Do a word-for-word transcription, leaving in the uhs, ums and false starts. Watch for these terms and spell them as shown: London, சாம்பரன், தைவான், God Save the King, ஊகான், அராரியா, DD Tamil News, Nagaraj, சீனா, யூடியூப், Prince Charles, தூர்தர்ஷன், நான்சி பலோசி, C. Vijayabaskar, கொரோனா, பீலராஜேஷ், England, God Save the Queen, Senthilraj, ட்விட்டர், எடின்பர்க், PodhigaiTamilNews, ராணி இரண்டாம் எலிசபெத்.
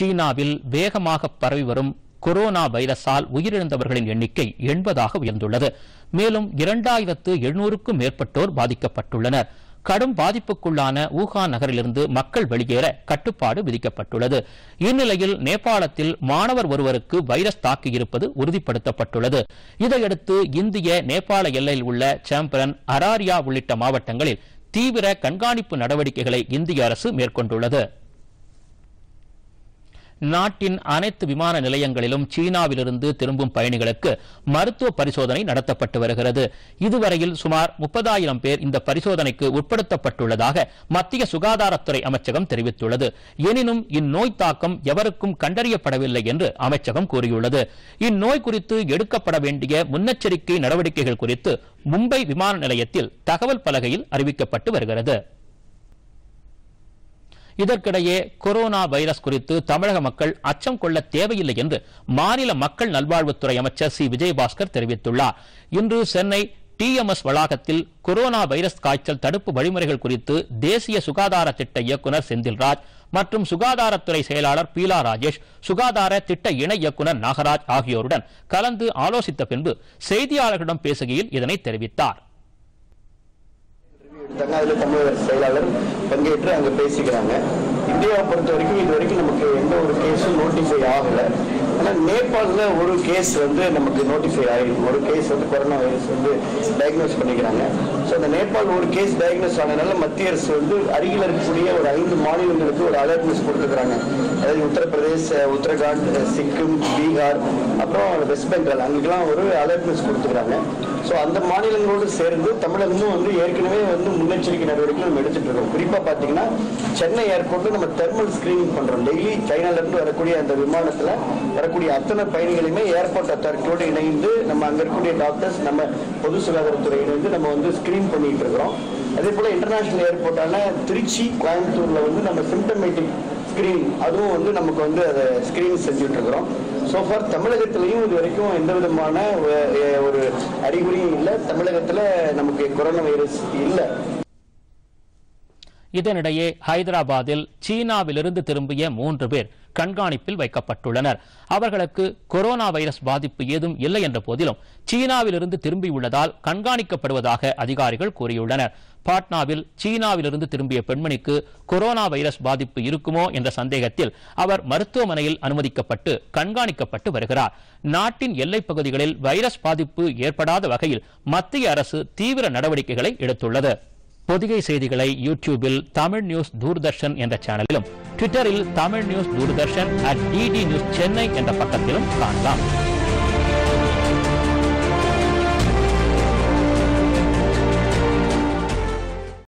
சீனாவில் வேகமாக பரவி வரும் கொரோனா வைரஸால் உயிரிழந்தவர்களின் எண்ணிக்கை எண்பதாக உயர்ந்துள்ளது. மேலும் இரண்டாயிரத்து எழுநூறுக்கும் மேற்பட்டோர் பாதிக்கப்பட்டுள்ளனர். கடும் பாதிப்புக்குள்ளான ஊகான் நகரிலிருந்து மக்கள் வெளியேற கட்டுப்பாடு விதிக்கப்பட்டுள்ளது. இந்நிலையில் நேபாளத்தில் மாணவர் ஒருவருக்கு வைரஸ் தாக்கியிருப்பது உறுதிப்படுத்தப்பட்டுள்ளது. இதையடுத்து இந்திய நேபாள எல்லையில் உள்ள சாம்பரன், அராரியா உள்ளிட்ட மாவட்டங்களில் தீவிர கண்காணிப்பு நடவடிக்கைகளை இந்திய அரசு மேற்கொண்டுள்ளது. நாட்டின் அனைத்து விமான நிலையங்களிலும் சீனாவிலிருந்து திரும்பும் பயணிகளுக்கு மருத்துவ பரிசோதனை நடத்தப்பட்டு வருகிறது. இதுவரையில் சுமார் முப்பதாயிரம் பேர் இந்த பரிசோதனைக்கு உட்படுத்தப்பட்டுள்ளதாக மத்திய சுகாதாரத்துறை அமைச்சகம் தெரிவித்துள்ளது. எனினும் இந்நோய் தாக்கம் எவருக்கும் கண்டறியப்படவில்லை என்று அமைச்சகம் கூறியுள்ளது. இந்நோய் குறித்து எடுக்கப்பட வேண்டிய முன்னெச்சரிக்கை நடவடிக்கைகள் குறித்து மும்பை விமான நிலையத்தில் தகவல் பலகையில் அறிவிக்கப்பட்டு வருகிறது. இதற்கிடையே கொரோனா வைரஸ் குறித்து தமிழக மக்கள் அச்சம் கொள்ள தேவையில்லை என்று மாநில மக்கள் நல்வாழ்வுத்துறை அமைச்சர் சி விஜயபாஸ்கர் தெரிவித்துள்ளார். இன்று சென்னை டி எம் எஸ் வளாகத்தில் கொரோனா வைரஸ் காய்ச்சல் தடுப்பு வழிமுறைகள் குறித்து தேசிய சுகாதார திட்ட இயக்குநர் செந்தில்ராஜ் மற்றும் சுகாதாரத்துறை செயலாளர் பீலராஜேஷ், சுகாதார திட்ட இணை இயக்குநர் நாகராஜ் ஆகியோருடன் கலந்து ஆலோசித்த பின்பு செய்தியாளர்களிடம் பேசுகையில் இதனை தெரிவித்தார். தமிழக செயலாளர் பங்கேற்று அங்கே பேசிக்கிறாங்க. இந்தியாவை பொறுத்த வரைக்கும் இது வரைக்கும் நமக்கு எந்த ஒரு கேஸும் நோட்டிஃபை ஆகலை. ஆனால் நேபாளில் ஒரு கேஸ் வந்து நமக்கு நோட்டிஃபை ஆகிடும். ஒரு கேஸ் வந்து கொரோனா வைரஸ் வந்து டயக்னோஸ் பண்ணிக்கிறாங்க. ஸோ அந்த நேபாள் ஒரு கேஸ் டயக்னோஸ் ஆனதுனால மத்திய அரசு வந்து அருகில் இருக்கக்கூடிய ஒரு ஐந்து மாநிலங்களுக்கு ஒரு அலர்ட்னஸ் கொடுத்துருக்குறாங்க. அதாவது உத்தரப்பிரதேச, உத்தரகாண்ட், சிக்கிம், பீகார், அப்புறம் வெஸ்ட் பெங்கால், அங்கெல்லாம் ஒரு அலர்ட்னஸ் கொடுத்துருக்குறாங்க. ஸோ அந்த மாநிலங்களோடு சேர்ந்து தமிழகமும் வந்து ஏற்கனவே வந்து முன்னெச்சரிக்கை நடவடிக்கை நம்ம எடுத்துட்டு இருக்கோம். குறிப்பாக பார்த்தீங்கன்னா சென்னை ஏர்போர்ட்டில் நம்ம தெர்மல் ஸ்கிரீனிங் பண்ணுறோம். டெய்லி சைனாலேருந்து வரக்கூடிய அந்த விமானத்தில் வரக்கூடிய அத்தனை பயணிகளையுமே ஏர்போர்ட் அத்தாரிட்டியோடு இணைந்து நம்ம அங்கே இருக்கக்கூடிய டாக்டர்ஸ், நம்ம பொது சுகாதாரத்துறை இணைந்து நம்ம வந்து ஸ்கிரீன் பண்ணிகிட்டு இருக்கிறோம். அதே போல் இன்டர்நேஷனல் ஏர்போர்ட்டான திருச்சி, கோயம்புத்தூரில் வந்து நம்ம சிம்டமேட்டிக் ஸ்கிரீன் அதுவும் வந்து நமக்கு வந்து அதை ஸ்கிரீன் செஞ்சுட்டு இருக்கிறோம். ஸோ ஃபார் தமிழகத்திலையும் இது வரைக்கும் எந்த விதமான ஒரு அறிகுறியும் இல்லை. தமிழகத்தில் நமக்கு கொரோனா வைரஸ் இல்லை. இதனிடையே ஹைதராபாத்தில் சீனாவிலிருந்து திரும்பிய மூன்று பேர் கண்காணிப்பில் வைக்கப்பட்டுள்ளனர். அவர்களுக்கு கொரோனா வைரஸ் பாதிப்பு ஏதும் இல்லை என்ற போதிலும் சீனாவிலிருந்து திரும்பியுள்ளதால் கண்காணிக்கப்படுவதாக அதிகாரிகள் கூறியுள்ளனர். பாட்னாவில் சீனாவிலிருந்து திரும்பிய பெண்மணிக்கு கொரோனா வைரஸ் பாதிப்பு இருக்குமோ என்ற சந்தேகத்தில் அவர் மருத்துவமனையில் அனுமதிக்கப்பட்டு கண்காணிக்கப்பட்டு வருகிறார். நாட்டின் எல்லைப் பகுதிகளில் வைரஸ் பாதிப்பு ஏற்படாத வகையில் மத்திய அரசு தீவிர நடவடிக்கைகளை எடுத்துள்ளது. பொதிகை செய்திகளை யூடியூபில் தமிழ் நியூஸ் தூர்தர்ஷன் என்ற சேனலிலும், ட்விட்டரில் Tamil news தூர்தர்ஷன் at D D news Chennai என்ற பக்கத்திலும் காணலாம்.